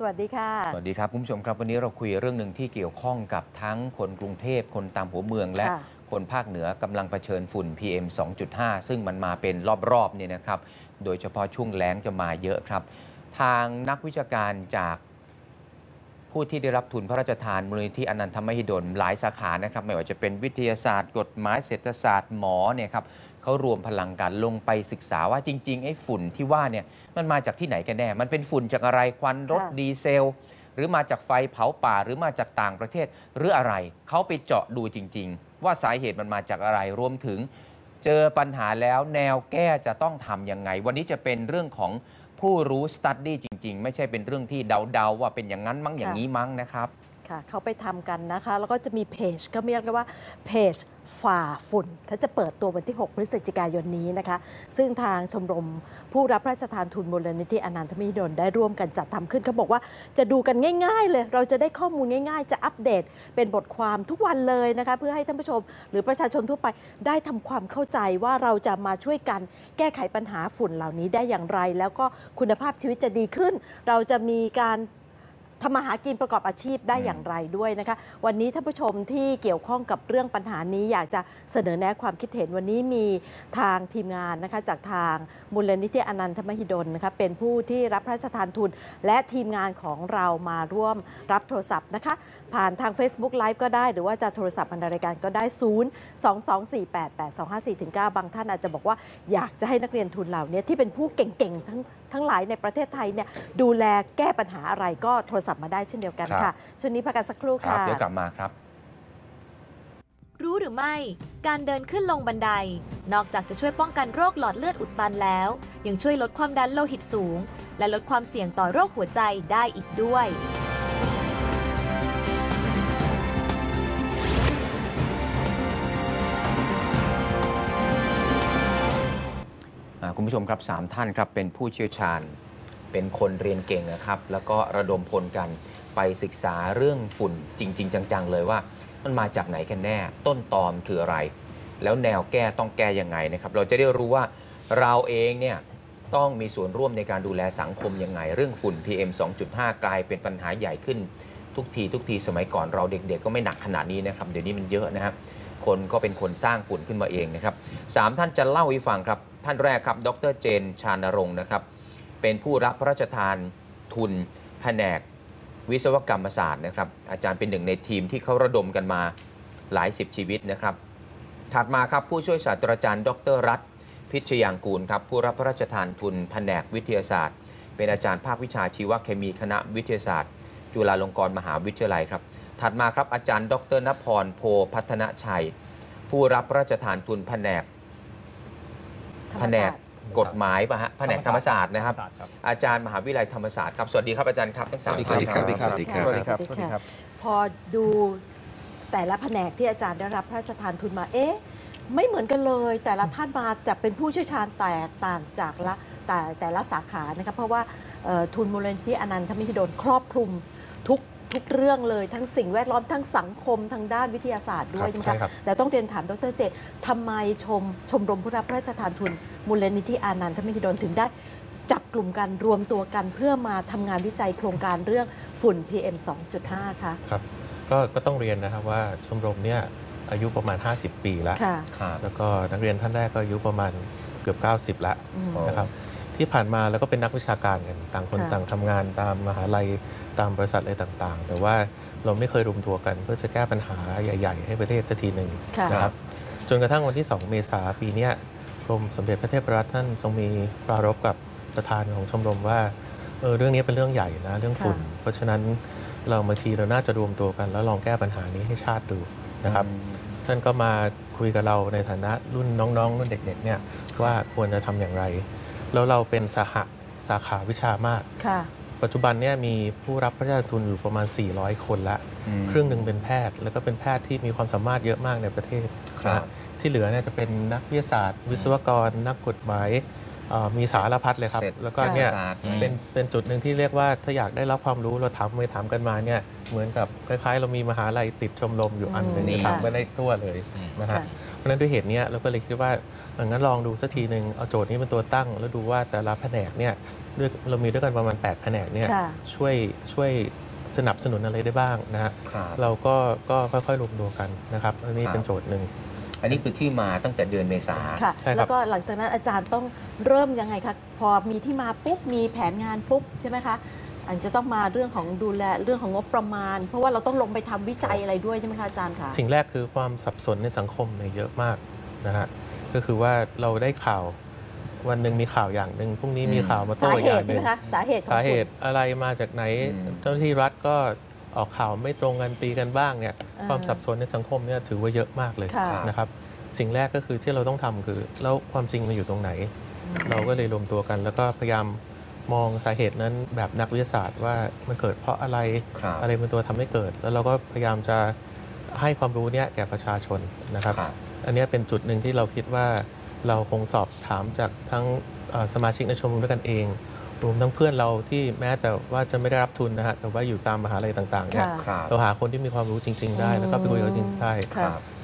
สวัสดีค่ะสวัสดีครับคุณผู้ชมครับวันนี้เราคุยเรื่องหนึ่งที่เกี่ยวข้องกับทั้งคนกรุงเทพคนตามหัวเมืองและคนภาคเหนือกำลังเผชิญฝุ่น PM 2.5 ซึ่งมันมาเป็นรอบๆเนี่ยนะครับโดยเฉพาะช่วงแล้งจะมาเยอะครับทางนักวิชาการจากผู้ที่ได้รับทุนพระราชทานมูลนิธิอนันทมหิดลหลายสาขานะครับไม่ว่าจะเป็นวิทยาศาสตร์กฎหมายเศรษฐศาสตร์หมอเนี่ยครับเขารวมพลังกันลงไปศึกษาว่าจริงๆไอ้ฝุ่นที่ว่าเนี่ยมันมาจากที่ไหนกันแน่มันเป็นฝุ่นจากอะไรควันรถดีเซลหรือมาจากไฟเผาป่าหรือมาจากต่างประเทศหรืออะไรเขาไปเจาะดูจริงๆว่าสาเหตุมันมาจากอะไรรวมถึงเจอปัญหาแล้วแนวแก้จะต้องทำยังไงวันนี้จะเป็นเรื่องของผู้รู้สตั๊ดดี้จริงๆไม่ใช่เป็นเรื่องที่เดาๆว่าเป็นอย่างนั้นมั้งอย่างนี้มั้งนะครับค่ะเขาไปทำกันนะคะแล้วก็จะมีเพจก็เรียกว่าเพจฝ่าฝุ่นถ้าจะเปิดตัววันที่6พฤศจิกายนนี้นะคะซึ่งทางชมรมผู้รับพระราชทานทุนมูลนิธิอนันทมหิดลได้ร่วมกันจัดทำขึ้นเขาบอกว่าจะดูกันง่ายๆเลยเราจะได้ข้อมูลง่ายๆจะอัปเดตเป็นบทความทุกวันเลยนะคะเพื่อให้ท่านผู้ชมหรือประชาชนทั่วไปได้ทำความเข้าใจว่าเราจะมาช่วยกันแก้ไขปัญหาฝุ่นเหล่านี้ได้อย่างไรแล้วก็คุณภาพชีวิตจะดีขึ้นเราจะมีการทำมาหากินประกอบอาชีพได้อย่างไรด้วยนะคะวันนี้ท่านผู้ชมที่เกี่ยวข้องกับเรื่องปัญหานี้อยากจะเสนอแนะความคิดเห็นวันนี้มีทางทีมงานนะคะจากทางมูลนิธิอนันทมหิดลนะคะเป็นผู้ที่รับพระราชทานทุนและทีมงานของเรามาร่วมรับโทรศัพท์นะคะผ่านทาง Facebook Live ก็ได้หรือว่าจะโทรศัพท์บรรณาธิการก็ได้022488254-9บางท่านอาจจะบอกว่าอยากจะให้นักเรียนทุนเหล่านี้ที่เป็นผู้เก่งๆทั้งหลายในประเทศไทยเนี่ยดูแลแก้ปัญหาอะไรก็โทรศัพท์มาได้เช่นเดียวกันค่ะช่วงนี้พักกันสักครู่ค่ะเดี๋ยวกลับมาครับรู้หรือไม่การเดินขึ้นลงบันไดนอกจากจะช่วยป้องกันโรคหลอดเลือดอุดตันแล้วยังช่วยลดความดันโลหิตสูงและลดความเสี่ยงต่อโรคหัวใจได้อีกด้วยคุณผู้ชมครับ3ท่านครับเป็นผู้เชี่ยวชาญเป็นคนเรียนเก่งนะครับแล้วก็ระดมพลกันไปศึกษาเรื่องฝุ่นจริงๆจังๆเลยว่ามันมาจากไหนกันแน่ต้นตอคืออะไรแล้วแนวแก้ต้องแก้ยังไงนะครับเราจะได้รู้ว่าเราเองเนี่ยต้องมีส่วนร่วมในการดูแลสังคมยังไงเรื่องฝุ่น PM 2.5 กลายเป็นปัญหาใหญ่ขึ้นทุกทีสมัยก่อนเราเด็กๆ ก็ไม่หนักขนาดนี้นะครับเดี๋ยวนี้มันเยอะนะครับคนก็เป็นคนสร้างฝุ่นขึ้นมาเองนะครับ3ท่านจะเล่าให้ฟังครับท่านแรกครับดร.เจน ชานรงค์นะครับเป็นผู้รับพระราชทานทุนแผนกวิศวกรรมศาสตร์นะครับอาจารย์เป็นหนึ่งในทีมที่เขาระดมกันมาหลายสิบชีวิตนะครับถัดมาครับผู้ช่วยศาสตราจารย์ดร.รัตน์พิชยางกูลครับผู้รับพระราชทานทุนแผนกวิทยาศาสตร์เป็นอาจารย์ภาควิชาชีวเคมีคณะวิทยาศาสตร์จุฬาลงกรณ์มหาวิทยาลัยครับถัดมาครับอาจารย์ดร.ณพร โพพัฒนชัยผู้รับพระราชทานทุนแผนกกฎหมายป่ะฮะแผนกธรรมศาสตร์นะครับอาจารย์มหาวิทยาลัยธรรมศาสตร์ครับสวัสดีครับอาจารย์ครับทั้ง3 ท่านสวัสดีครับสวัสดีครับพอดูแต่ละแผนกที่อาจารย์ได้รับพระราชทานทุนมาเอ๊ะไม่เหมือนกันเลยแต่ละท่านมาจะเป็นผู้เชี่ยวชาญแตกต่างจากแต่ละสาขานะครับเพราะว่าทุนมูลนิธิอนันทมหิดลครอบคลุมทุกเรื่องเลยทั้งสิ่งแวดล้อมทั้งสังคมทางด้านวิทยาศาสตร์ด้วยนะคะแต่ต้องเรียนถามดร.เจตทำไมชมรมผู้รับพระราชทานทุนมูลนิธิอนันทมหิดลถึงได้จับกลุ่มกันรวมตัวกันเพื่อมาทำงานวิจัยโครงการเรื่องฝุ่น PM 2.5 คะครับก็ต้องเรียนนะครับว่าชมรมเนี่ยอายุประมาณ50ปีแล้วแล้วก็นักเรียนท่านแรกก็อายุประมาณเกือบ90แล้วนะครับที่ผ่านมาแล้วก็เป็นนักวิชาการกันต่างคนต่างทำงานตามมหาลัยตามบริษัทอะไรต่างๆแต่ว่าเราไม่เคยรวมตัวกันเพื่อจะแก้ปัญหาใหญ่ๆให้ประเทศสักทีหนึ่งนะครับจนกระทั่งวันที่2เมษายนปีนี้กรมสมเด็จพระเทพรัตน์ท่านทรงมีปรารภกับประธานของชมรมว่าเรื่องนี้เป็นเรื่องใหญ่นะเรื่องฝุ่นเพราะฉะนั้นเราบางทีเราน่าจะรวมตัวกันแล้วลองแก้ปัญหานี้ให้ชาติดูนะครับท่านก็มาคุยกับเราในฐานะรุ่นน้องๆรุ่นเด็กๆเนี่ยว่าควรจะทำอย่างไรแล้วเราเป็นสาขาวิชามากปัจจุบันเนี่ยมีผู้รับพระราชทานทุนอยู่ประมาณ400คนละครึ่งหนึ่งเป็นแพทย์แล้วก็เป็นแพทย์ที่มีความสามารถเยอะมากในประเทศที่เหลือเนี่ยจะเป็นนักวิทยาศาสตร์วิศวกรนักกฎหมายมีสารพัดเลยครับแล้วก็เนี่ยเป็นจุดหนึ่งที่เรียกว่าถ้าอยากได้รับความรู้เราถามกันมาเนี่ยเหมือนกับคล้ายๆเรามีมหาลัยติดชมรมอยู่อันหนึ่งถามกันได้ทั่วเลยนะฮะ ะฉะนั้นด้วยเหตุนี้เราก็เลยคิดว่างั้นลองดูสักทีหนึ่งเอาโจทย์นี้เป็นตัวตั้งแล้วดูว่าแต่ละแผนกเนี่ยเรามีด้วยกันประมาณ8แผนกเนี่ยช่วยสนับสนุนอะไรได้บ้างนะฮะเราก็ค่อยๆรวมตัวกันนะครับอันนี้เป็นโจทย์หนึ่งอันนี้คือที่มาตั้งแต่เดือนเมษาค่ะแล้วก็หลังจากนั้นอาจารย์ต้องเริ่มยังไงคะพอมีที่มาปุ๊บมีแผนงานปุ๊บใช่ไหมคะอาจจะต้องมาเรื่องของดูแลเรื่องของงบประมาณเพราะว่าเราต้องลงไปทำวิจัยอะไรด้วยใช่ไหมคะอาจารย์คะสิ่งแรกคือความสับสนในสังคมเนี่ยเยอะมากนะฮะก็คือว่าเราได้ข่าววันหนึ่งมีข่าวอย่างหนึ่งพรุ่งนี้มีข่าวมาโต้อย่างหนึ่งสาเหตุอะไรมาจากไหนเจ้าหน้าที่รัฐก็ออกข่าวไม่ตรงกันตีกันบ้างเนี่ยความสับสนในสังคมเนี่ยถือว่าเยอะมากเลยนะครับสิ่งแรกก็คือที่เราต้องทำคือแล้วความจริงมันอยู่ตรงไหนเราก็เลยรวมตัวกันแล้วก็พยายามมองสาเหตุนั้นแบบนักวิทยาศาสตร์ว่ามันเกิดเพราะอะไรอะไรเป็นตัวทำให้เกิดแล้วเราก็พยายามจะให้ความรู้เนี่ยแก่ประชาชนนะครับอันนี้เป็นจุดหนึ่งที่เราคิดว่าเราคงสอบถามจากทั้งสมาชิกในชมรมด้วยกันเองรวมทั้งเพื่อนเราที่แม้แต่ว่าจะไม่ได้รับทุนนะฮะแต่ว่าอยู่ตามมหาลัยต่างๆเนี่ยเราหาคนที่มีความรู้จริงๆได้แล้วก็ไปคุยกับจริงๆได้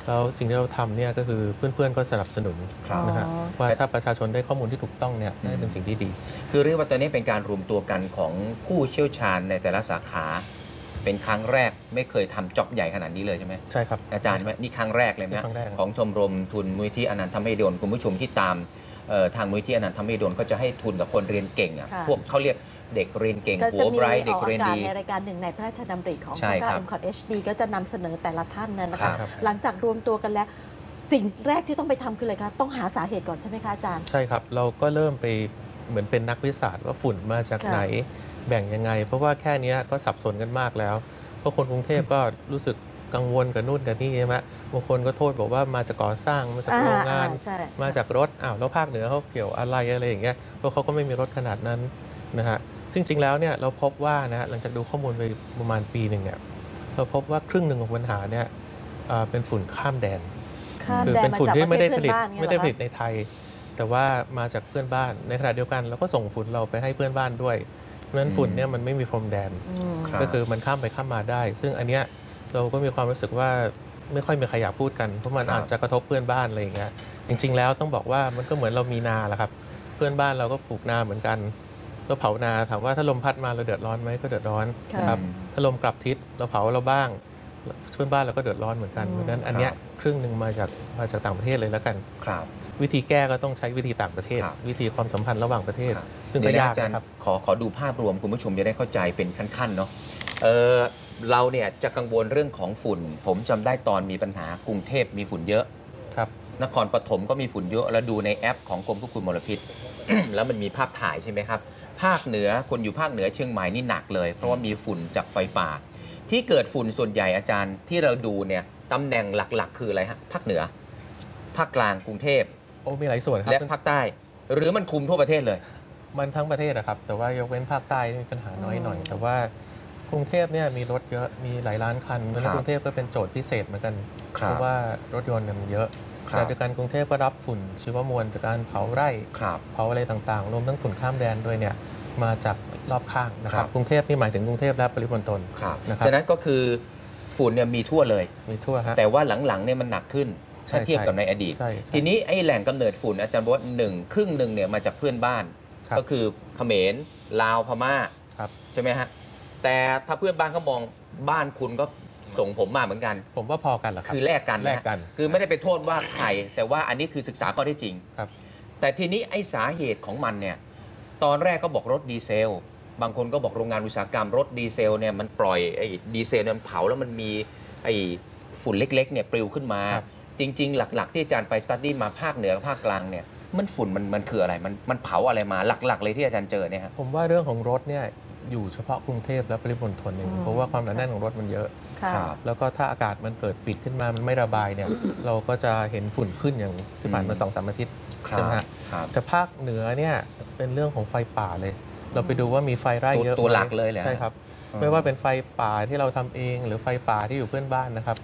แล้วสิ่งที่เราทำเนี่ยก็คือเพื่อนๆก็สนับสนุนนะฮะว่าถ้าประชาชนได้ข้อมูลที่ถูกต้องเนี่ยนั่นเป็นสิ่งที่ดีคือเรียกว่าตอนนี้เป็นการรวมตัวกันของผู้เชี่ยวชาญในแต่ละสาขาเป็นครั้งแรกไม่เคยทำจ็อบใหญ่ขนาดนี้เลยใช่ไหมใช่ครับอาจารย์นี่ครั้งแรกเลยนะของชมรมทุนมูลที่อนันต์ทำให้โดนคุณผู้ชมที่ตามทางมูลที่อนันต์ทำให้โดนก็จะให้ทุนกับคนเรียนเก่งอ่ะพวกเขาเรียกเด็กเรียนเก่งหัวไบรท์เด็กเรียนดีในรายการหนึ่งในพระราชดำริของช่อง 9 MCOT HD ก็จะนำเสนอแต่ละท่านนั้นนะคะหลังจากรวมตัวกันแล้วสิ่งแรกที่ต้องไปทำคืออะไรคะต้องหาสาเหตุก่อนใช่ไหมคะอาจารย์ใช่ครับเราก็เริ่มไปเหมือนเป็นนักวิทยาศาสตร์ว่าฝุ่นมาจากไหนแบ่งยังไงเพราะว่าแค่นี้ก็สับสนกันมากแล้วเพราะคนกรุงเทพก็รู้สึกกังวลกับนู่นกับนี่ใช่ไหมบางคนก็โทษบอกว่ามาจากก่อสร้างมาจากโรงงานมาจากรถอ้าวแล้วภาคเหนือเขาเกี่ยวอะไรอะไรอย่างเงี้ยเพราะเขาก็ไม่มีรถขนาดนั้นนะฮะซึ่งจริงแล้วเนี่ยเราพบว่านะหลังจากดูข้อมูลไปประมาณปีหนึ่งเนี่ยเราพบว่าครึ่งหนึ่งของปัญหาเนี่ยเป็นฝุ่นข้ามแดนคือเป็นฝุ่นที่ไม่ได้ผลิตในไทยแต่ว่ามาจากเพื่อนบ้านในขณะเดียวกันเราก็ส่งฝุ่นเราไปให้เพื่อนบ้านด้วยเพราะฉะนั้นฝุ่นเนี่ยมันไม่มีพรมแดนก็คือมันข้ามไปข้ามมาได้ซึ่งอันเนี้ยเราก็มีความรู้สึกว่าไม่ค่อยมีใครอยากพูดกันเพราะมันอาจจะกระทบเพื่อนบ้านอะไรอย่างเงี้ยจริงๆแล้วต้องบอกว่ามันก็เหมือนเรามีนาแหละครับเพื่อนบ้านเราก็ปลูกนาเหมือนกันก็เผานาถามว่าถ้าลมพัดมาเราเดือดร้อนไหมก็เดือดร้อนนะครับถ้าลมกลับทิศเราเผาเราบ้างเพื่อนบ้านเราก็เดือดร้อนเหมือนกันเพราะฉะนั้นอันเนี้ยครึ่งหนึ่งมาจากต่างประเทศเลยแล้วกันวิธีแก้ก็ต้องใช้วิธีต่างประเทศวิธีความสัมพันธ์ระหว่างประเทศซึ่งก็ยากครับขอดูภาพรวมคุณผู้ชมจะได้เข้าใจเป็นขั้นๆเนาะเราเนี่ยจะกังวลเรื่องของฝุ่นผมจำได้ตอนมีปัญหากรุงเทพมีฝุ่นเยอะครับนครปฐมก็มีฝุ่นเยอะแล้วดูในแอปของกรมควบคุมมลพิษ แล้วมันมีภาพถ่ายใช่ไหมครับภาคเหนือคนอยู่ภาคเหนือเชียงใหม่นี่หนักเลยเพราะว่ามีฝุ่นจากไฟป่าที่เกิดฝุ่นส่วนใหญ่อาจารย์ที่เราดูเนี่ยตำแหน่งหลักๆคืออะไรฮะภาคเหนือภาคกลางกรุงเทพโอ้มีหลายส่วนครับและภาคใต้หรือมันคุมทั่วประเทศเลยมันทั้งประเทศนะครับแต่ว่ายกเว้นภาคใต้มีปัญหาน้อยหน่อยแต่ว่ากรุงเทพเนี่ยมีรถเยอะมีหลายล้านคันแล้วกรุงเทพก็เป็นโจทย์พิเศษเหมือนกันเพราะว่ารถยนต์มันเยอะแต่ด้วยกันกรุงเทพก็รับฝุ่นชีวมวลจากการเผาไร่เผาอะไรต่างๆรวมทั้งฝุ่นข้ามแดนด้วยเนี่ยมาจากรอบข้างนะครับกรุงเทพนี่หมายถึงกรุงเทพและปริมณฑลนะครับฉะนั้นก็คือฝุ่นเนี่ยมีทั่วเลยมีทั่วครับแต่ว่าหลังๆเนี่ยมันหนักขึ้นถ้าเทียบกับในอดีตทีนี้ไอ้แหล่งกำเนิดฝุ่นอาจารย์บอกว่าครึ่งหนึ่งเนี่ยมาจากเพื่อนบ้านก็คือเขมรลาวพม่าใช่ไหมฮะแต่ถ้าเพื่อนบ้านเขามองบ้านคุณก็ส่งผมมาเหมือนกันผมว่าพอกันเหรอครับคือแลกกันคือไม่ได้ไปโทษว่าใครแต่ว่าอันนี้คือศึกษาข้อเท็จจริงครับแต่ทีนี้ไอ้สาเหตุของมันเนี่ยตอนแรกก็บอกรถดีเซลบางคนก็บอกโรงงานอุตสาหกรรมรถดีเซลเนี่ยมันปล่อยไอ้ดีเซลเนี่ยมันเผาแล้วมันมีไอ้ฝุ่นเล็กๆเนี่ยปลิวขึ้นมาจริงๆหลักๆที่อาจารย์ไปสตั๊ดดี้มาภาคเหนือภาคกลางเนี่ยมันฝุ่นมันคืออะไรมันเผาอะไรมาหลักๆเลยที่อาจารย์เจอเนี่ยครับผมว่าเรื่องของรถเนี่ยอยู่เฉพาะกรุงเทพและปริมณฑลเองเพราะว่าความหนาแน่นของรถมันเยอะแล้วก็ถ้าอากาศมันเกิดปิดขึ้นมามันไม่ระบายเนี่ยเราก็จะเห็นฝุ่นขึ้นอย่างที่ผ่านมา2-3 อาทิตย์ใช่ไหมฮะแต่ภาคเหนือเนี่ยเป็นเรื่องของไฟป่าเลยเราไปดูว่ามีไฟไร่เยอะตัวหลักเลยแหละใช่ครับไม่ว่าเป็นไฟป่าที่เราทำเองหรือไฟป่าที่อยู่เพื่อนบ้านนะครั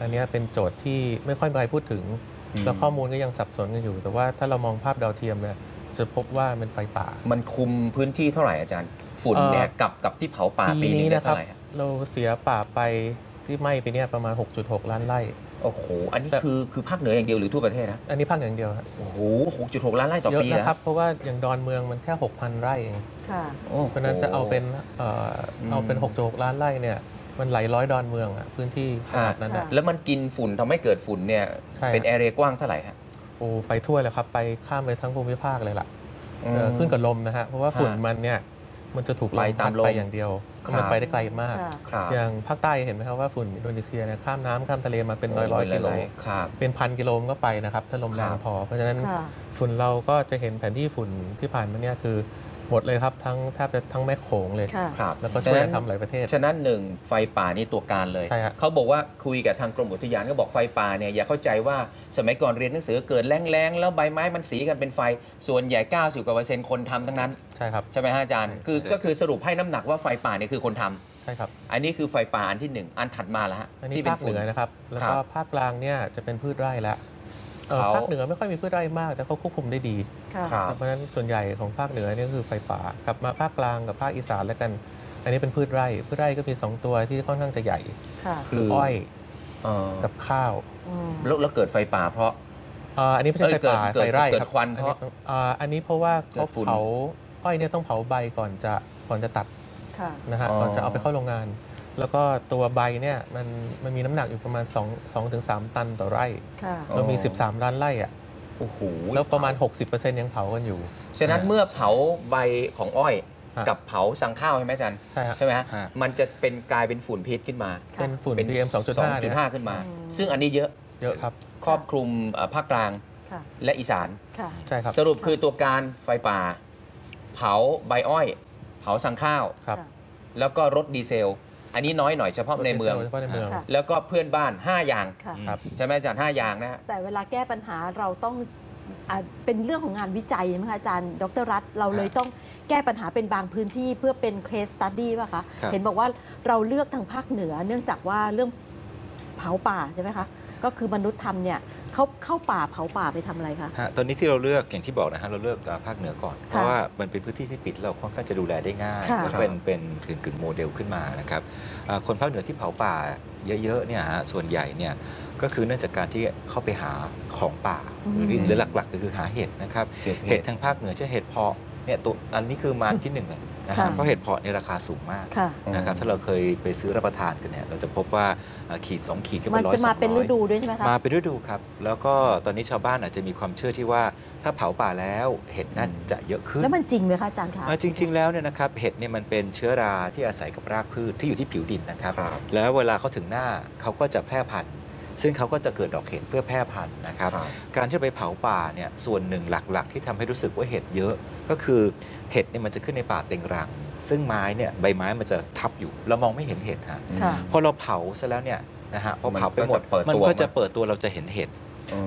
บอันนี้เป็นโจทย์ที่ไม่ค่อยมีใครพูดถึงแล้วข้อมูลก็ยังสับสนกันอยู่แต่ว่าถ้าเรามองภาพดาวเทียมเนี่ยจะพบว่าเป็นไฟป่ามันคุมพื้นที่เท่าไหร่อาจารย์ฝุ่นเนี่ยกับที่เผาป่าปีนี้นะครับเราเสียป่าไปที่ไหม้ไปเนี่ยประมาณ 6.6 ล้านไร่ โอ้โหอันนี้คือภาคเหนืออย่างเดียวหรือทั่วประเทศนะอันนี้ภาคเหนืออย่างเดียวครับโอ้โห 6.6 ล้านไร่ต่อปีนะครับเพราะว่าอย่างดอนเมืองมันแค่ 6,000 ไร่เองค่ะเพราะนั้นจะเอาเป็น 6.6 ล้านไร่เนี่ยมันหลายร้อยดอนเมืองอะพื้นที่ขนาดนั้นนะแล้วมันกินฝุ่นทำให้เกิดฝุ่นเนี่ยเป็นแอเรียกว้างเท่าไหร่ฮะโอ้ไปทั่วเลยครับไปข้ามไปทั้งภูมิภาคเลยล่ะขึ้นกับลมนะฮะเพราะว่าฝุ่นมันเนี่ยมันจะถูกไล่ตามลมไปอย่างเดียวมันไปได้ไกลมากอย่างภาคใต้เห็นไหมครับว่าฝุ่นอินโดนีเซียเนี่ยข้ามน้ำข้ามทะเลมาเป็นร้อยๆกิโลเป็นพันกิโลก็ไปนะครับถ้าลมแรงพอเพราะฉะนั้นฝุ่นเราก็จะเห็นแผนที่ฝุ่นที่ผ่านมาเนี่ยคือหมดเลยครับทั้งแทบจะทั้งแม่โขงเลยแล้วก็ช่วยทำหลายประเทศฉะนั้นหนึ่งไฟป่านี่ตัวการเลยเขาบอกว่าคุยกับทางกรมอุทยานก็บอกไฟป่าเนี่ยอย่าเข้าใจว่าสมัยก่อนเรียนหนังสือเกิดแล้งๆแล้วใบไม้มันสีกันเป็นไฟส่วนใหญ่ 90% คนทำทั้งนั้นใช่ครับใช่ไหมฮะอาจารย์คือก็คือสรุปให้น้ำหนักว่าไฟป่านี่คือคนทำใช่ครับอันนี้คือไฟป่าอันที่1อันถัดมาแล้วฮะที่เป็นภาคเหนือนะครับแล้วก็ภาคกลางเนี่ยจะเป็นพืชไร่แล้วภาคเหนือไม่ค่อยมีพืชไร่มากแต่เขาควบคุมได้ดีเพราะฉะนั้นส่วนใหญ่ของภาคเหนือนี่คือไฟป่ากับมาภาคกลางกับภาคอีสานแล้วกันอันนี้เป็นพืชไร่ก็มี2ตัวที่ค่อนข้างจะใหญ่คืออ้อยกับข้าวแล้วเกิดไฟป่าเพราะอันนี้ไม่ใช่ไฟป่าไฟไร่ครับควันเพราะอันนี้เพราะว่าเขาเผาอ้อยเนี่ยต้องเผาใบก่อนจะตัดนะฮะก่อนจะเอาไปเข้าโรงงานแล้วก็ตัวใบเนี่ยมันมีน้ำหนักอยู่ประมาณ 2-3 ตันต่อไร่เรามี13ล้านไร่อ่ะโอ้โหแล้วประมาณ 60% ยังเผากันอยู่ฉะนั้นเมื่อเผาใบของอ้อยกับเผาสังข้าวใช่ไหมอาจารย์ใช่ไหมฮะมันจะเป็นกลายเป็นฝุ่นพิษขึ้นมาเป็นฝุ่น PM 2.5 ขึ้นมาซึ่งอันนี้เยอะครับครอบคลุมภาคกลางและอีสานใช่ครับสรุปคือตัวการไฟป่าเผาใบอ้อยเผาสังข้าวแล้วก็รถดีเซลอันนี้น้อยหน่อยเฉพาะในเมืองแล้วก็เพื่อนบ้าน5อย่างใช่ไหมอาจารย์5อย่างนะแต่เวลาแก้ปัญหาเราต้องเป็นเรื่องของงานวิจัยใช่ไหมคะอาจารย์ดร.รัตน์เราเลยต้องแก้ปัญหาเป็นบางพื้นที่เพื่อเป็น case study ป่ะคะเห็นบอกว่าเราเลือกทางภาคเหนือเนื่องจากว่าเรื่องเผาป่าใช่ไหมคะก็คือมนุษย์ทำเนี่ยเขาเข้าป่าเผาป่าไปทำอะไรคะตอนนี้ที่เราเลือกอย่างที่บอกนะฮะเราเลือกภาคเหนือก่อนเพราะว่ามันเป็นพื้นที่ที่ปิดเราค่อนข้างจะดูแลได้ง่ายแล้วเป็นกึ่งโมเดลขึ้นมานะครับคนภาคเหนือที่เผาป่าเยอะๆเนี่ยฮะส่วนใหญ่เนี่ยก็คือเนื่องจากการที่เข้าไปหาของป่าหรือหลักๆก็คือหาเห็ดนะครับเห็ดทางภาคเหนือเช่นเห็ดเพาะเนี่ยตัวอันนี้คือมาที่1นะฮะเพราะเห็ดเพาะในราคาสูงมากนะครับถ้าเราเคยไปซื้อรับประทานกันเนี่ยเราจะพบว่าขีด2ขีดก็เป็นร้อยมันจะมาเป็นฤดูด้วยใช่ไหมคะมาเป็นฤดูครับแล้วก็ตอนนี้ชาวบ้านอาจจะมีความเชื่อที่ว่าถ้าเผาป่าแล้วเห็ดน่าจะเยอะขึ้นแล้วมันจริงไหมคะอาจารย์คะจริงๆแล้วเนี่ยนะครับเห็ดเนี่ยมันเป็นเชื้อราที่อาศัยกับรากพืชที่อยู่ที่ผิวดินนะครับแล้วเวลาเขาถึงหน้าเขาก็จะแพร่พันธุ์ซึ่งเขาก็จะเกิดดอกเห็ดเพื่อแพร่พันธุ์นะครับการที่ไปเผาป่าเนี่ยส่วนหนึ่งหลักๆที่ทำให้รู้สึกว่าเห็ดเยอะก็คือเห็ดเนี่ยมันจะขึ้นในป่าเต็งรังซึ่งไม้เนี่ยใบไม้มันจะทับอยู่เรามองไม่เห็นเห็ดฮะพอเราเผาซะแล้วเนี่ยนะฮะพอเผาไปหมดมันก็จะเปิดตัวเราจะเห็นเห็ด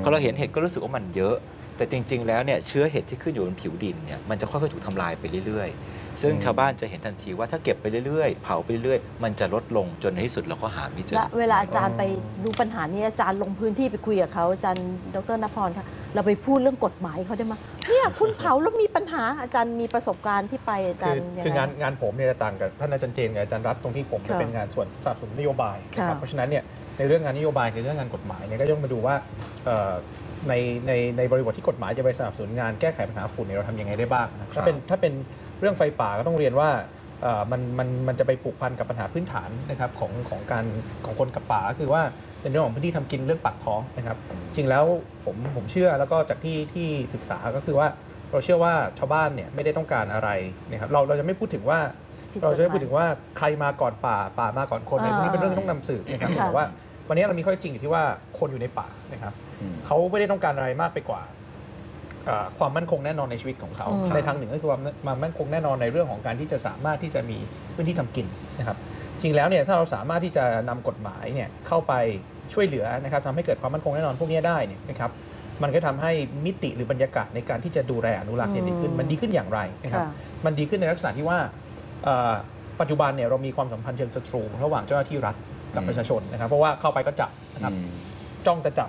พอเราเห็นเห็ดก็รู้สึกว่ามันเยอะแต่จริงๆแล้วเนี่ยเชื้อเห็ดที่ขึ้นอยู่บนผิวดินเนี่ยมันจะค่อยๆถูกทำลายไปเรื่อยๆซึ่งชาวบ้านจะเห็นทันทีว่าถ้าเก็บไปเรื่อยๆเผาไปเรื่อยๆมันจะลดลงจนในที่สุดเราก็หาไม่เจอเวลาอาจารย์ไปดูปัญหานี้อาจารย์ลงพื้นที่ไปคุยกับเขาอาจารย์ดร.ณพรค่ะเราไปพูดเรื่องกฎหมายเขาได้ไหมเนี่ยคุณเผาแล้วมีปัญหาอาจารย์มีประสบการณ์ที่ไปอาจารย์คืองานผมเนี่ยต่างกับท่านอาจารย์เจนกับอาจารย์รัฐตรงที่ผมจะเป็นงานส่วนสนับสนุนนโยบายเพราะฉะนั้นเนี่ยในเรื่องงานนโยบายในเรื่องงานกฎหมายเนี่ยก็ต้องมาดูว่าในบริบทที่กฎหมายจะไปสนับสนุนงานแก้ไขปัญหาฝุ่นเนี่ยเราทำยังไงได้บ้างนะถ้าเป็นเรื่องไฟป่าก็ต้องเรียนว่ามันจะไปผูกพันกับปัญหาพื้นฐานนะครับของคนกับป่าคือว่าในเรื่องของพื้นที่ทำกินเรื่องปากท้องนะครับจริงแล้วผมเชื่อแล้วก็จากที่ศึกษาก็คือว่าเราเชื่อว่าชาวบ้านเนี่ยไม่ได้ต้องการอะไรนะครับเราจะไม่พูดถึงว่าใครมาก่อนป่ามาก่อนคนนี่เป็นเรื่องต้องนำสืบนะครับแต่ว่าวันนี้เรามีข้อจริงอยู่ที่ว่าคนอยู่ในป่านะครับเขาไม่ได้ต้องการอะไรมากไปกว่าความมั่นคงแน่นอนในชีวิตของเขาในทางหนึ่งก็คือความมั่นคงแน่นอนในเรื่องของการที่จะสามารถที่จะมีพื้นที่ทำกินนะครับจริงแล้วเนี่ยถ้าเราสามารถที่จะนำกฎหมายเนี่ยเข้าไปช่วยเหลือนะครับทำให้เกิดความมั่นคงแน่นอนพวกนี้ได้เนี่ยนะครับมันก็ทำให้มิติหรือบรรยากาศในการที่จะดูแลอนุรักษ์เนี่ยดีขึ้นมันดีขึ้นอย่างไรนะครับมันดีขึ้นในลักษณะที่ว่าปัจจุบันเนี่ยเรามีความสัมพันธ์เชิงศัตรูระหว่างเจ้าหน้าที่รัฐกับประชาชนนะครับเพราะว่าเข้าไปก็จับนะครับจ้องจะจั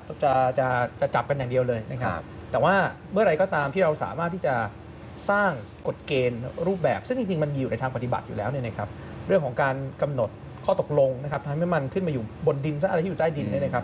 บจะจับกันอย่างเดียวเลยนะครับแต่ว่าเมื่อไรก็ตามที่เราสามารถที่จะสร้างกฎเกณฑ์รูปแบบซึ่งจริงๆมันมีอยู่ในทางปฏิบัติอยู่แล้วเนี่ยนะครับเรื่องของการกำหนดข้อตกลงนะครับทำให้มันขึ้นมาอยู่บนดินซะอะไรที่อยู่ใต้ดินเนี่ยนะครับ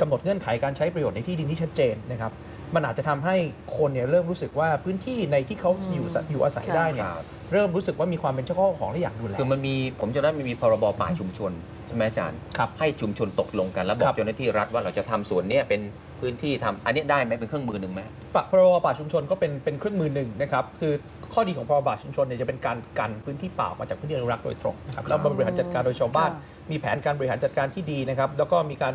กำหนดเงื่อนไขการใช้ประโยชน์ในที่ดินที่ชัดเจนนะครับมันอาจจะทำให้คนเนี่ยเริ่มรู้สึกว่าพื้นที่ในที่เขาอยู่อาศัยได้เนี่ยเริ่มรู้สึกว่ามีความเป็นเจ้าของและอยากดูแลคือมันมีผมจะได้มันมีพรบป่าชุมชนใช่ไหมอาจารย์ให้ชุมชนตกลงกันแล้วบอกเจ้าหน้าที่รัฐว่าเราจะทำสวนเนี่ยเป็นพื้นที่ทำอันนี้ได้ไหมเป็นเครื่องมือหนึ่งไหมพรบป่าชุมชนก็เป็นเครื่องมือหนึ่งนะครับคือข้อดีของพรบป่าชุมชนเนี่ยจะเป็นการกันพื้นที่ป่ามาจากพื้นที่อนุรักษ์โดยตรงนะครับแล้วบริหารจัดการโดยชาวบ้านมีแผนการบริหารจัดการที่ดีนะครับแล้วก็มีการ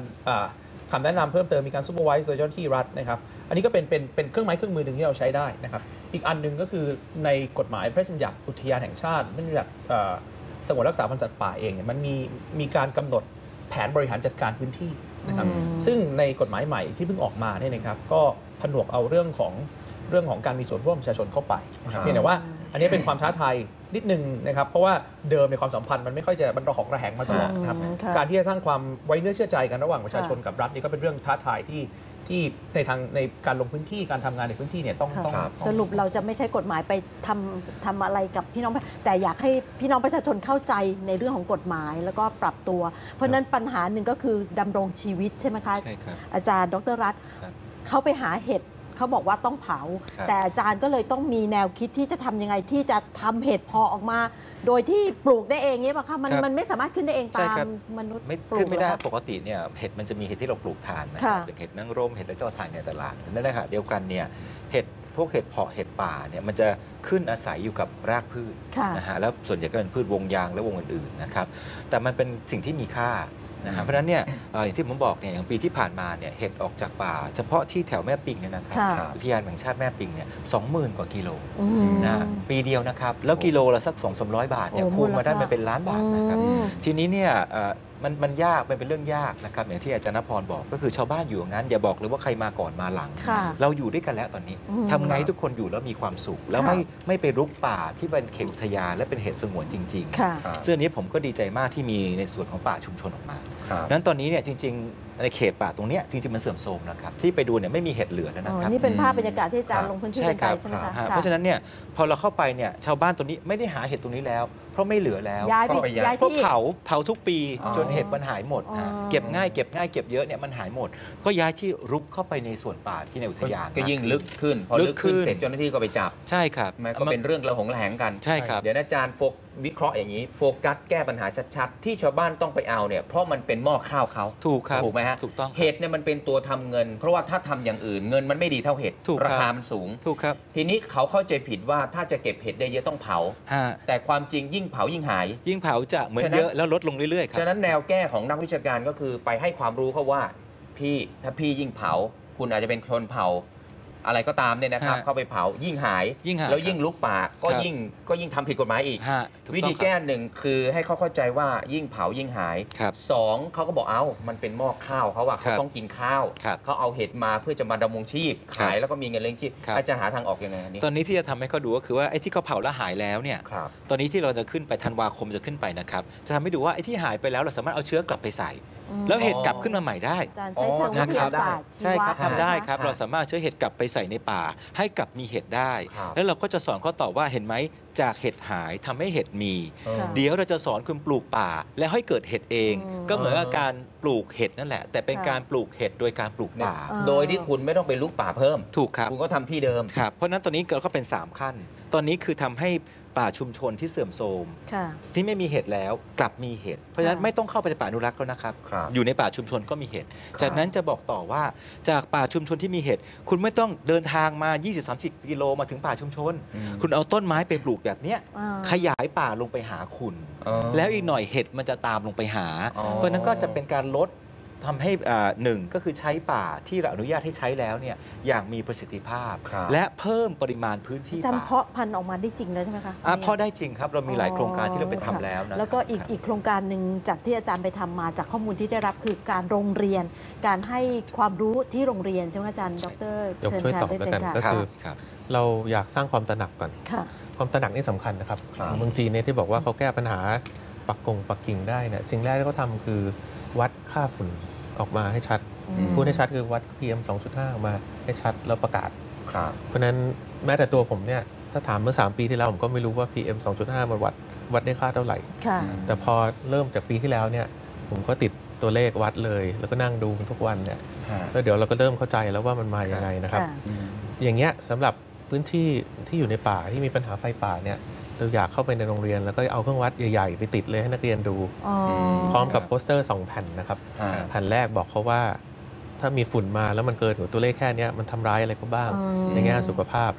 คำแนะนำเพิ่มเติมมีการซูเปอร์ไวส์โดยเจ้าหน้าที่รัฐนะครับอันนี้ก็เป็นเครื่องไม้เครื่องมือหนึ่งที่เราใช้ได้นะครับอีกอันหนึ่งก็คือในกฎหมายพระราชบัญญัติอุทยานแห่งชาติพระราชบัญญัติสงวนรักษาพันธุ์สัตว์ป่าเองเนี่ยมันมีการกำหนดแผนบริหารจัดการพื้นที่นะครับซึ่งในกฎหมายใหม่ที่เพิ่งออกมาเนี่ยนะครับก็ผนวกเอาเรื่องของการมีส่วนร่วมประชาชนเข้าไปเพียงแต่ว่าอันนี้เป็นความท้าทายนิดนึงนะครับเพราะว่าเดิมในความสัมพันธ์มันไม่ค่อยจะมันระหองระแหงมาตลอดนะครับการที่จะสร้างความไว้เนื้อเชื่อใจกันระหว่างประชาชนกับรัฐนี่ก็เป็นเรื่องท้าทายที่ในการลงพื้นที่การทำงานในพื้นที่เนี่ยต้องสรุปเราจะไม่ใช้กฎหมายไปทำอะไรกับพี่น้องแต่อยากให้พี่น้องประชาชนเข้าใจในเรื่องของกฎหมายแล้วก็ปรับตัวเพราะนั้นปัญหาหนึ่งก็คือดำรงชีวิตใช่ไหมคะอาจารย์ดร.รัตน์เขาไปหาเห็ดเขาบอกว่าต้องเผาแต่อาจารย์ก็เลยต้องมีแนวคิดที่จะทำยังไงที่จะทำเห็ดพอออกมาโดยที่ปลูกได้เองเนี่ยป่ะคะมันไม่สามารถขึ้นได้เองตามมนุษย์ขึ้นไม่ได้ปกติเนี่ยเห็ดมันจะมีเห็ดที่เราปลูกทานนะเห็ดนางรมเห็ดและเจ้าทานในตลาดนั่นแหละค่ะเดียวกันเนี่ยเห็ดพวกเห็ดเพาะเห็ดป่าเนี่ยมันจะขึ้นอาศัยอยู่กับรากพืชนะฮะแล้วส่วนใหญ่ก็เป็นพืชวงยางและวงอื่นๆนะครับแต่มันเป็นสิ่งที่มีค่าเพราะฉะนั้นเนี่ยอย่างที่ผมบอกเนี่ยอย่างปีที่ผ่านมาเนี่ยเห็ดออกจากป่าเฉพาะที่แถวแม่ปิงเนี่ยนะครับอุทยานแห่งชาติแม่ปิงเนี่ย20,000 กว่ากิโลนะปีเดียวนะครับแล้วกิโลละสัก200-300 บาทเนี่ยคูณมาได้มาเป็น1,000,000 บาทนะครับทีนี้เนี่ยมันยากเป็นเรื่องยากนะครับอย่างที่อาจารย์ณพรบอกก็คือชาวบ้านอยู่งั้นอย่าบอกเลยว่าใครมาก่อนมาหลังเราอยู่ด้วยกันแล้วตอนนี้ทำไงทุกคนอยู่แล้วมีความสุขแล้วไม่ไปรุกป่าที่เป็นเขตอุทยานและเป็นเขตสงวนจริงๆซึ่งอันนี้ผมก็ดีใจมากที่มีในส่วนของป่าชุมชนออกมานั้นตอนนี้เนี่ยจริงๆในเขตป่าตรงนี้จริงๆมันเสื่อมโทรมนะครับที่ไปดูเนี่ยไม่มีเห็ดเหลือแล้วนะครับนี่เป็นภาพบรรยากาศที่อาจารย์ลงพื้นที่ไปใช่ไหมคะเพราะฉะนั้นเนี่ยพอเราเข้าไปเนี่ยชาวบ้านตรงนี้ไม่ได้หาเห็ดตรงนี้แล้วเพราะไม่เหลือแล้วเพราะเผาทุกปีจนเห็ดมันหายหมดเก็บง่ายเก็บเยอะเนี่ยมันหายหมดก็ย้ายที่รุกเข้าไปในส่วนป่าที่ในอุทยานก็ยิ่งลึกขึ้นพอลึกขึ้นเสร็จเจ้าหน้าที่ก็ไปจับใช่ครับก็เป็นเรื่องระหองระแหงกันใช่ครับเดี๋ยวอาจารย์วิเคราะห์อย่างนี้โฟกัสแก้ปัญหาชัดๆที่ชาวบ้านต้องไปเอาเนี่ยเพราะมันเป็นหม้อข้าวเขาถูกครับถูกไหมฮะถูกต้องเห็ดเนี่ยมันเป็นตัวทำเงินเพราะว่าถ้าทำอย่างอื่นเงินมันไม่ดีเท่าเห็ดราคามันสูงถูกครับทีนี้เขาเข้าใจผิดว่าถ้าจะเก็บเห็ดได้เยอะต้องเผาแต่ความจริงยิ่งเผายิ่งหายยิ่งเผาจะเหมือนเยอะแล้วลดลงเรื่อยๆครับฉะนั้นแนวแก้ของนักวิชาการก็คือไปให้ความรู้เขาว่าพี่ถ้าพี่ยิ่งเผาคุณอาจจะเป็นคนเผาอะไรก็ตามเนี่ยนะครับเข้าไปเผายิ่งหายแล้วยิ่งลุกป่าก็ยิ่งทำผิดกฎหมายอีกวิธีแก้หนึ่งคือให้เขาเข้าใจว่ายิ่งเผายิ่งหายสองเขาก็บอกเอ้ามันเป็นหม้อข้าวเขาอะเขาต้องกินข้าวเขาเอาเห็ดมาเพื่อจะมาดำรงชีพขายแล้วก็มีเงินเลี้ยงชีพอาจารย์หาทางออกยังไงตอนนี้ที่จะทำให้เขาดูก็คือว่าไอ้ที่เขาเผาแล้วหายแล้วเนี่ยตอนนี้ที่เราจะขึ้นไปธันวาคมจะขึ้นไปนะครับจะทำให้ดูว่าไอ้ที่หายไปแล้วเราสามารถเอาเชื้อกลับไปใส่แล้วเห็ดกลับขึ้นมาใหม่ได้ใช่ครับทำได้ครับเราสามารถใช้เห็ดกลับไปใส่ในป่าให้กลับมีเห็ดได้แล้วเราก็จะสอนเขาต่อว่าเห็นไหมจากเห็ดหายทำให้เห็ดมีเดี๋ยวเราจะสอนคุณปลูกป่าและให้เกิดเห็ดเองก็เหมือนกับการปลูกเห็ดนั่นแหละแต่เป็นการปลูกเห็ดโดยการปลูกป่าโดยที่คุณไม่ต้องไปลุกป่าเพิ่มถูกครับคุณก็ทำที่เดิมครับเพราะนั้นตอนนี้ก็เป็น3ขั้นตอนนี้คือทำให้ป่าชุมชนที่เสื่อมโทรมที่ไม่มีเห็ดแล้วกลับมีเห็ดเพราะฉะนั้นไม่ต้องเข้าไปในป่าอนุรักษ์แล้วนะครับอยู่ในป่าชุมชนก็มีเห็ดจากนั้นจะบอกต่อว่าจากป่าชุมชนที่มีเห็ดคุณไม่ต้องเดินทางมา 20-30 กิโลมาถึงป่าชุมชนคุณเอาต้นไม้ไปปลูกแบบเนี้ยขยายป่าลงไปหาคุณแล้วอีกหน่อยเห็ดมันจะตามลงไปหาเพราะนั้นก็จะเป็นการลดทำให้หนึ่งก็คือใช้ป่าที่เราอนุญาตให้ใช้แล้วเนี่ยอย่างมีประสิทธิภาพและเพิ่มปริมาณพื้นที่จำเพาะพันธุ์ออกมาได้จริงแล้วใช่ไหมคะเพาะได้จริงครับเรามีหลายโครงการที่เราไปทำแล้วนะแล้วก็อีกโครงการหนึ่งจากที่อาจารย์ไปทำมาจากข้อมูลที่ได้รับคือการโรงเรียนการให้ความรู้ที่โรงเรียนใช่ไหมอาจารย์ดร.เชิญค่ะด้วยกันก็คือเราอยากสร้างความตระหนักก่อนความตระหนักนี่สำคัญนะครับเมืองจีนเนี่ยที่บอกว่าเขาแก้ปัญหาปักกิ่งได้เนี่ยสิ่งแรกที่เขาทำคือวัดค่าฝุ่นออกมาให้ชัดพูดให้ชัดคือวัด PM 2.5 ออกมาให้ชัดแล้วประกาศเพราะนั้นแม้แต่ตัวผมเนี่ยถ้าถามเมื่อ3 ปีที่แล้วผมก็ไม่รู้ว่า PM 2.5 มันวัดได้ค่าเท่าไหร่แต่พอเริ่มจากปีที่แล้วเนี่ยผมก็ติด ตัวเลขวัดเลยแล้วก็นั่งดูทุกวันเนี่ยแล้วเดี๋ยวเราก็เริ่มเข้าใจแล้วว่ามันมาอย่างไรนะครับอย่างเงี้ยสำหรับพื้นที่ที่อยู่ในป่าที่มีปัญหาไฟป่าเนี่ยเราอยากเข้าไปในโรงเรียนแล้วก็เอาเครื่องวัดใหญ่ๆไปติดเลยให้นักเรียนดูพร้อมกับโปสเตอร์2แผ่นนะครับแผ่นแรกบอกเขาว่าถ้ามีฝุ่นมาแล้วมันเกินกว่าตัวเลขแค่นี้มันทำร้ายอะไรเขาบ้างในแง่สุขภาพ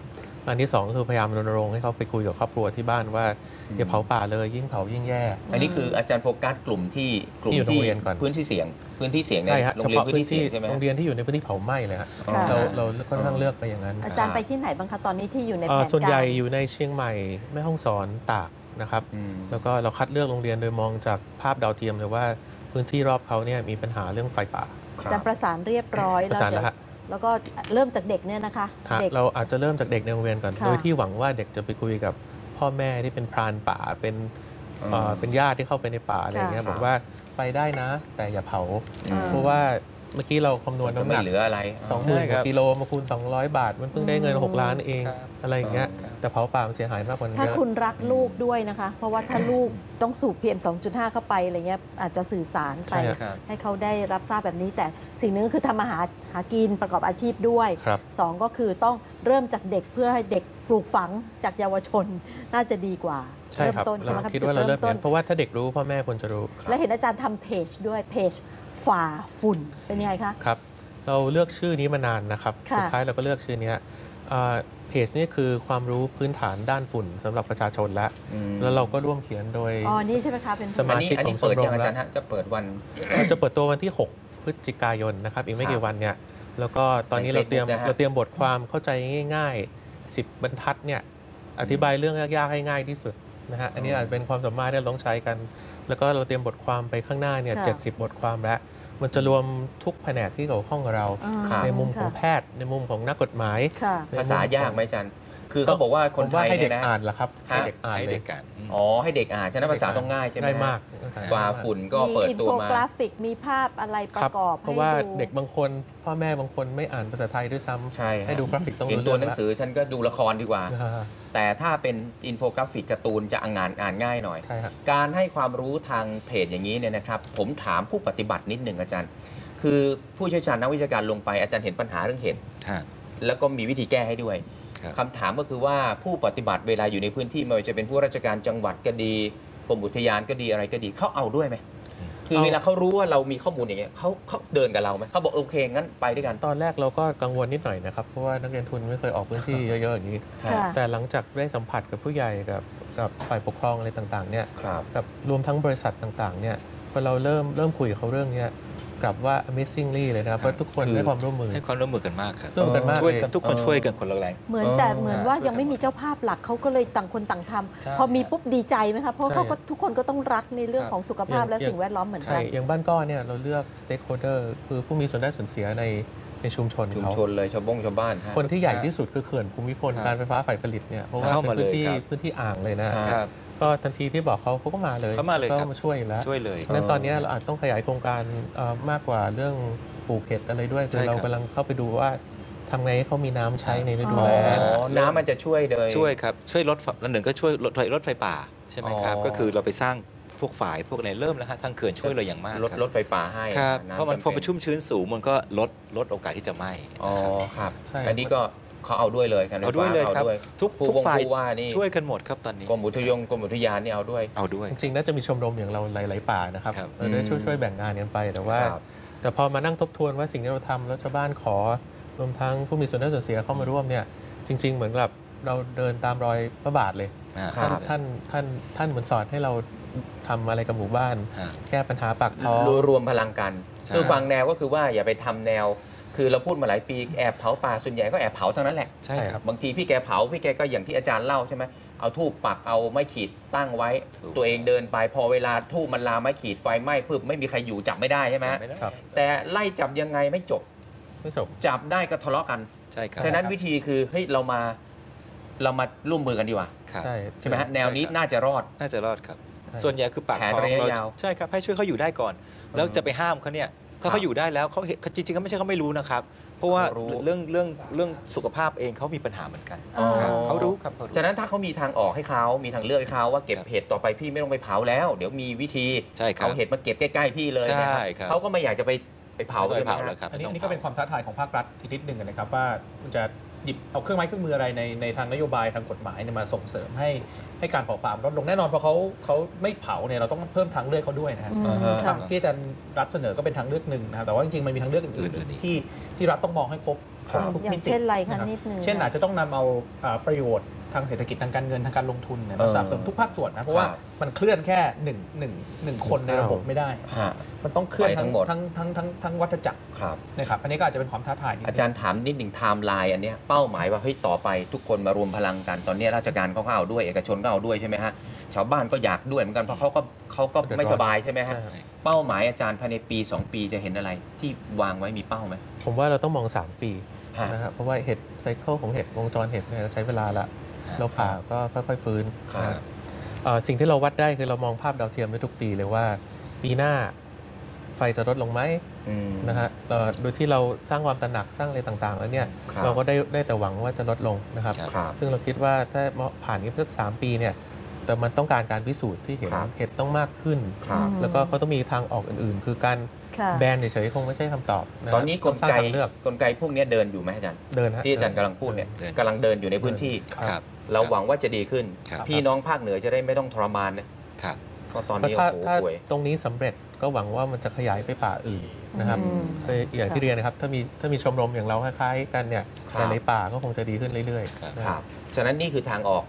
อันที่2คือพยายามรณรงค์ให้เขาไปคุยกับครอบครัวที่บ้านว่าอย่าเผาป่าเลยยิ่งเผายิ่งแย่อันนี้คืออาจารย์โฟกัสกลุ่มที่อยู่โรงเรียนก่อนพื้นที่เสี่ยงใช่ฮะเฉพาะพื้นที่โรงเรียนที่อยู่ในพื้นที่เผาไหม้เลยครับเราค่อนข้างเลือกไปอย่างนั้นอาจารย์ไปที่ไหนบ้างคะตอนนี้ที่อยู่ในแผนการส่วนใหญ่อยู่ในเชียงใหม่แม่ฮ่องสอนตากนะครับแล้วก็เราคัดเลือกโรงเรียนโดยมองจากภาพดาวเทียมเลยว่าพื้นที่รอบเขาเนี่ยมีปัญหาเรื่องไฟป่าจะประสานเรียบร้อยแล้วก็เริ่มจากเด็กเนี่ยนะคะเราอาจจะเริ่มจากเด็กในโรงเรียนก่อนโดยที่หวังว่าเด็กจะไปคุยกับพ่อแม่ที่เป็นพรานป่าเป็นญาติที่เข้าไปในป่าอะไรเงี้ยบอกว่าไปได้นะแต่อย่าเผาเพราะว่าเมื่อกี้เราคำนวณน้ำหนักเหลืออะไร20,000 กิโลมาคูณ200 บาทมันเพิ่งได้เงิน6 ล้านเองอะไรอย่างเงี้ยแต่เผาป่ามันเสียหายมากกว่านั้นถ้าคุณรักลูกด้วยนะคะเพราะว่าถ้าลูกต้องสูบ PM 2.5 เข้าไปอะไรเงี้ยอาจจะสื่อสารไปให้เขาได้รับทราบแบบนี้แต่สิ่งนึงคือทำมาหากินประกอบอาชีพด้วย2ก็คือต้องเริ่มจากเด็กเพื่อให้เด็กปลูกฝังจากเยาวชนน่าจะดีกว่าใช่ครับเราคิดว่าเราเริ่มต้นเพราะว่าถ้าเด็กรู้พ่อแม่ควรจะรู้และเห็นอาจารย์ทำเพจด้วยเพจฝ่าฝุ่นเป็นยังไงคะครับเราเลือกชื่อนี้มานานนะครับสุดท้ายเราก็เลือกชื่อนี้เพจนี่คือความรู้พื้นฐานด้านฝุ่นสำหรับประชาชนแล้วเราก็ร่วมเขียนโดยนี่ใช่ไหมคะเป็นสมาชิกของชมรมแล้วจะเปิดวันจะเปิดตัววันที่6 พฤศจิกายนนะครับอีกไม่กี่วันเนี่ยแล้วก็ตอนนี้เราเตรียมบทความเข้าใจง่ายๆ10 บรรทัดเนี่ยอธิบายเรื่องยากๆให้ง่ายที่สุดนะฮะอันนี้อาจเป็นความสามารถที่เราต้องใช้กันแล้วก็เราเตรียมบทความไปข้างหน้าเนี่ย70 บทความแล้วมันจะรวมทุกแผนกที่เกี่ยวข้องกับเราในมุมของแพทย์ในมุมของนักกฎหมายภาษายากไหมอาจารย์คือเขาบอกว่าคนไทยให้เด็กอ่านล่ะครับให้เด็กอ่านอ๋อให้เด็กอ่านฉะนั้นภาษาต้องง่ายใช่ไหมมากกว่าฝุ่นก็เปิดตัวมามีอินโฟกราฟิกมีภาพอะไรประกอบเพราะว่าเด็กบางคนพ่อแม่บางคนไม่อ่านภาษาไทยด้วยซ้ำใช่ให้ดูกราฟิกต้องเห็นตัวหนังสือฉันก็ดูละครดีกว่าแต่ถ้าเป็นอินโฟกราฟิกการ์ตูนจะอ่านง่ายหน่อยการให้ความรู้ทางเพจอย่างนี้เนี่ยนะครับผมถามผู้ปฏิบัตินิดหนึ่งอาจารย์คือผู้เชี่ยวชาญนักวิชาการลงไปอาจารย์เห็นปัญหาเรื่องเห็นแล้วก็มีวิธีแก้ให้ด้วยคำถามก็คือว่าผู้ปฏิบัติเวลาอยู่ในพื้นที่ไม่ว่าจะเป็นผู้ราชการจังหวัดก็ดีกรมอุทยานก็ดีอะไรก็ดีเขาเอาด้วยไหมคือเวลาเขารู้ว่าเรามีข้อมูลอย่างเงี้ยเขาเดินกับเราไหมเขาบอกโอเคงั้นไปด้วยกันตอนแรกเราก็กังวลนิดหน่อยนะครับเพราะว่านักเรียนทุนไม่เคยออกพื้นที่เยอะๆอย่างนี้แต่หลังจากได้สัมผัสกับผู้ใหญ่กับฝ่ายปกครองอะไรต่างๆเนี่ยกับรวมทั้งบริษัทต่างๆเนี่ยพอเราเริ่มคุยกับเขาเรื่องนี้กลับว่า amazingly เลยนะครับเพราะทุกคนให้ความร่วมมือกันมากครับร่วมกันมากเลยทุกคนช่วยกันคนละแรงเหมือนว่ายังไม่มีเจ้าภาพหลักเขาก็เลยต่างคนต่างทำพอมีปุ๊บดีใจไหมครับเพราะเขาก็ทุกคนก็ต้องรักในเรื่องของสุขภาพและสิ่งแวดล้อมเหมือนกันอย่างบ้านก้อนเนี่ยเราเลือก stakeholder คือผู้มีส่วนได้ส่วนเสียในชุมชนเลยชาวบ้านคนที่ใหญ่ที่สุดคือเขื่อนภูมิพลการไฟฟ้าฝ่ายผลิตเนี่ยเพราะว่าเป็นพื้นที่อ่างเลยนะครับก็ทันทีที่บอกเขาก็มาเลยก็มาช่วยแล้วเพราะฉะนั้นตอนนี้เราอาจต้องขยายโครงการมากกว่าเรื่องปลูกเห็ดอะไรด้วยคือเรากำลังเข้าไปดูว่าทำไงให้เขามีน้ำใช้ในฤดูแล้งน้ำมันจะช่วยเลยช่วยครับช่วยลดหนึ่งก็ช่วยลดไฟป่าใช่ไหมครับก็คือเราไปสร้างพวกฝายพวกในเริ่มแล้วฮะทางเขื่อนช่วยเราอย่างมากลดไฟป่าให้ครับเพราะมันพอไปชุ่มชื้นสูงมันก็ลดโอกาสที่จะไหม้อ๋อครับอันนี้ก็เขาเอาด้วยเลยครับเอาด้วยเลยครับทุกฝ่ายช่วยกันหมดครับตอนนี้กรมอุทยานนี่เอาด้วยจริงๆน่าจะมีชมรมอย่างเราหลายๆป่านะครับเราได้ช่วยแบ่งงานกันไปแต่พอมานั่งทบทวนว่าสิ่งที่เราทำแล้วชาวบ้านขอรวมทั้งผู้มีส่วนได้ส่วนเสียเข้ามาร่วมเนี่ยจริงๆเหมือนกับเราเดินตามรอยพระบาทเลยท่านเหมือนสอนให้เราทำอะไรกับหมู่บ้านแก้ปัญหาปากท้องรวมพลังกันคือฟังแนวก็คือว่าอย่าไปทำแนวคือเราพูดมาหลายปีแอบเผาป่าส่วนใหญ่ก็แอบเผาทั้งนั้นแหละใช่ครับบางทีพี่แกเผาพี่แกก็อย่างที่อาจารย์เล่าใช่ไหมเอาทูบปักเอาไม้ขีดตั้งไว้ตัวเองเดินไปพอเวลาทูบมันลามไม้ขีดไฟไหม้ปึ๊บไม่มีใครอยู่จับไม่ได้ใช่ไหมแต่ไล่จับยังไงไม่จบจับได้ก็ทะเลาะกันใช่ครับฉะนั้นวิธีคือเฮ้ยเรามาร่วมมือกันดีกว่าใช่ไหมฮะแนวนี้น่าจะรอดครับส่วนใหญ่คือปากท้องใช่ครับให้ช่วยเขาอยู่ได้ก่อนแล้วจะไปห้ามเขาเนี่ย ถ้าเขาอยู่ได้แล้วเขาจริงๆก็ไม่ใช่เขาไม่รู้นะครับเพราะว่าเรื่องสุขภาพเองเขามีปัญหาเหมือนกันเขารู้ครับฉะนั้นถ้าเขามีทางออกให้เขามีทางเลือกให้เขาว่าเก็บเห็ดต่อไปพี่ไม่ต้องไปเผาแล้วเดี๋ยวมีวิธีเอาเห็ดมาเก็บใกล้ๆพี่เลยเขาก็ไม่อยากจะไปเผาเลยนะครับอันนี้ก็เป็นความท้าทายของภาครัฐอีกนิดนึงนะครับว่าคุณจะหยิบเอาเครื่องไม้เครื่องมืออะไรในทางนโยบายทางกฎหมายมาส่งเสริมให้การเผาป่าลดลงแน่นอนเพราะเขาไม่เผาเนี่ยเราต้องเพิ่มทางเลือกเขาด้วยนะครับที่อาจารย์รัฐเสนอก็เป็นทางเลือกหนึ่งนะครับแต่ว่าจริงๆมันมีทางเลือกอื่นๆที่รัฐต้องมองให้ครบทุกมิติเช่นไรคะนิดนึงเช่นอาจจะต้องนำเอาประโยชน์ทางเศรษฐกิจทางการเงินทางการลงทุนมาสนับสนุนทุกภาคส่วนนะเพราะว่ามันเคลื่อนแค่หนึ่งคนในระบบไม่ได้มันต้องเคลื่อนทั้งวัฏจักรนะครับอันนี้ก็อาจจะเป็นความท้าทายอาจารย์ถามนิดหนึ่งไทม์ไลน์อันนี้เป้าหมายว่าเฮ้ยต่อไปทุกคนมารวมพลังกันตอนนี้ราชการเขาเอาด้วยเอกชนก็เอาด้วยใช่ไหมฮะชาวบ้านก็อยากด้วยเหมือนกันเพราะเขาก็ไม่สบายใช่ไหมฮะเป้าหมายอาจารย์ภายในปี2ปีจะเห็นอะไรที่วางไว้มีเป้าไหมผมว่าเราต้องมอง3ปีนะครับเพราะว่าเห็ดไซเคิลของเห็ดวงจรเห็ดเนี่ยเราใช้เวลาละเราป่าก็ค่อยๆฟื้นสิ่งที่เราวัดได้คือเรามองภาพดาวเทียมได้ทุกปีเลยว่าปีหน้าไฟจะลดลงไหมนะฮะโดยที่เราสร้างความตระหนักสร้างอะไรต่างๆแล้วเนี่ยเราก็ได้แต่หวังว่าจะลดลงนะครับซึ่งเราคิดว่าถ้าผ่านนี้สัก3ปีเนี่ยแต่มันต้องการพิสูจน์ที่เห็นเห็ดต้องมากขึ้นแล้วก็เขาต้องมีทางออกอื่นๆคือการแบนเฉยๆคงไม่ใช่คำตอบตอนนี้กลไกพวกนี้เดินอยู่ไหมอาจารย์เดินที่อาจารย์กำลังพูดเนี่ยกำลังเดินอยู่ในพื้นที่เราหวังว่าจะดีขึ้นพี่น้องภาคเหนือจะได้ไม่ต้องทรมานนะก็ตอนนี้ถ้าตรงนี้สำเร็จก็หวังว่ามันจะขยายไปป่าอื่นนะครับอย่างที่เรียนนะครับถ้ามีชมรมอย่างเราคล้ายๆกันเนี่ยในป่าก็คงจะดีขึ้นเรื่อยๆฉะนั้นนี่คือทางออก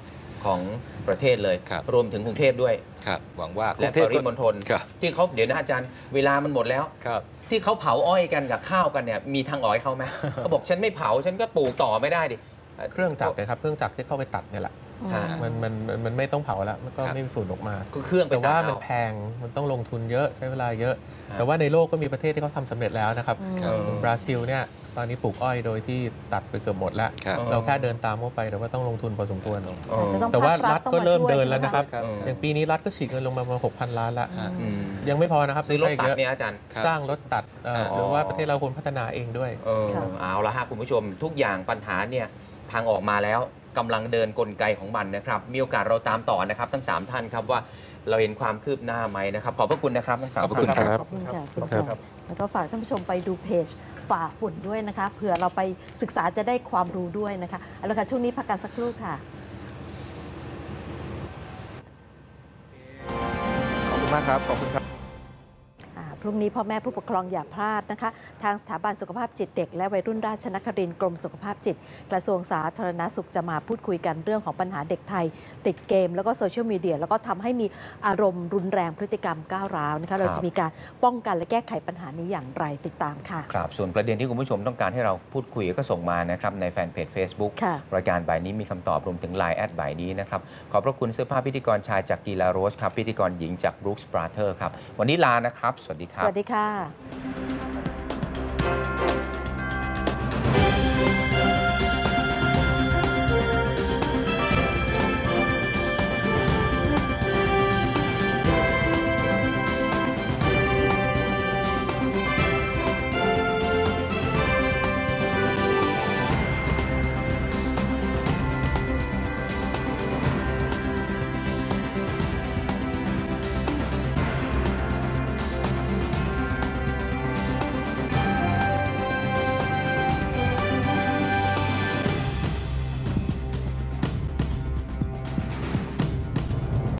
ของประเทศเลยรวมถึงกรุงเทพด้วยหวังว่าและปริมณฑลที่เขาเดี๋ยวนะอาจารย์เวลามันหมดแล้วที่เขาเผาอ้อยกันกับข้าวกันเนี่ยมีทางออกเขาไหมเขาบอกฉันไม่เผาฉันก็ปลูกต่อไม่ได้ดิเครื่องจักรนะครับเครื่องจักรที่เข้าไปตัดเนี่ยแหละมันไม่ต้องเผาแล้วมันก็ไม่มีฝุ่นออกมาเครื่องแต่ว่ามันแพงมันต้องลงทุนเยอะใช้เวลาเยอะแต่ว่าในโลกก็มีประเทศที่เขาทำสำเร็จแล้วนะครับบราซิลเนี่ยตอนนี้ปลูกอ้อยโดยที่ตัดไปเกือบหมดแล้วเราแค่เดินตามเข้าไปแต่ว่าต้องลงทุนพอสมควรแต่ว่ารัฐก็เริ่มเดินแล้วนะครับอย่างปีนี้รัฐก็ฉีดเงินลงมาประมาณ 6,000 ล้านละยังไม่พอนะครับซื้อรถตัดเนี่ยอาจารย์สร้างรถตัดหรือว่าประเทศเราควรพัฒนาเองด้วยเอาละฮะคุณผู้ชมทุกอย่างปัญหาเนี่ยทางออกมาแล้วกำลังเดินกลไกของมันนะครับมีโอกาสเราตามต่อนะครับทั้ง3ท่านครับว่าเราเห็นความคืบหน้าไหมนะครับขอบพระคุณนะครับทั้ง3ท่านขอบคุณครับขอบคุณครับแล้วก็ฝากท่านผู้ชมไปดูเพจฝ่าฝุ่นด้วยนะคะเผื่อเราไปศึกษาจะได้ความรู้ด้วยนะคะเอาละค่ะช่วงนี้พักกันสักครู่ค่ะขอบคุณมากครับขอบคุณครับพรุ่งนี้พ่อแม่ผู้ปกครองอย่าพลาดนะคะทางสถาบันสุขภาพจิตเด็กและวัยรุ่นราชนครินทร์กรมสุขภาพจิตกระทรวงสาธารณสุขจะมาพูดคุยกันเรื่องของปัญหาเด็กไทยติดเกมแล้วก็โซเชียลมีเดียแล้วก็ทำให้มีอารมณ์รุนแรงพฤติกรรมก้าวร้าวนะคะเราจะมีการป้องกันและแก้ไขปัญหานี้อย่างไรติดตามค่ะครับส่วนประเด็นที่คุณผู้ชมต้องการให้เราพูดคุยก็ส่งมานะครับในแฟนเพจ Facebook รายการบ่ายนี้มีคำตอบรวมถึง Line แอดบ่ายนี้นะครับขอบพระคุณเสื้อผ้าพิธีกรชายจากกีฬาโรสครับพิธีกรหญิงจาก Brooks Brothers ครับวันนี้ลานะครับสวัสดีค่ะ